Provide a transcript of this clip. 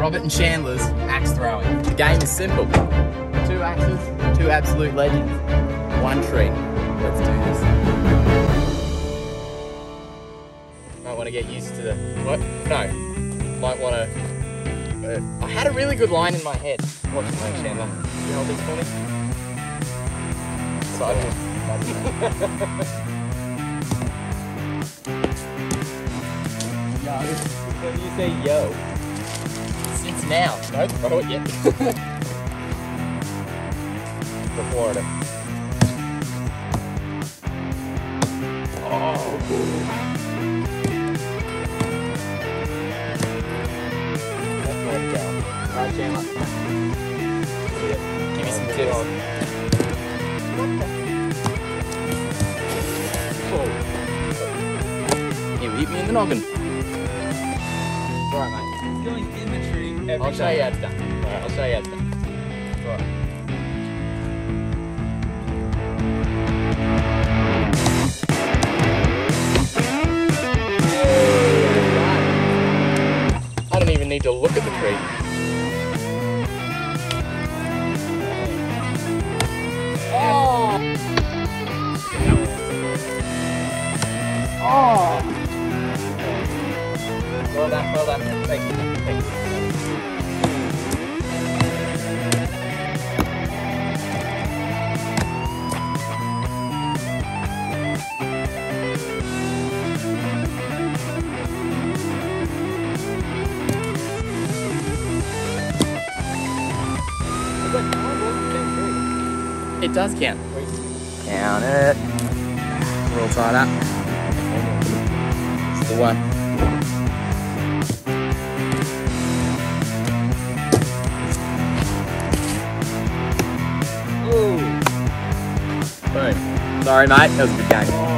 Robert and Chandler's axe throwing. The game is simple. Two axes, two absolute legends, one tree. Let's do this. Might want to get used to the, what? No. Might want to, I had a really good line in my head. Watch it, Chandler. Can you hold this for me? Sideways. Yo. So you say yo. Since now. Don't throw it yet. Before it. Oh, that's where it goes. Alright, Chandler. Give me some tips. Oh. You hit me in the noggin. Alright, mate. It's going in the tree every time. I'll show you how it's done. Alright, I'll show you how it's done. Alright. I don't even need to look at the tree. Oh! Oh! Well done, thank you, thank you. It does count. Count it. We're all tied up. It's the one. Ooh. Boom. Sorry mate, that was a good game.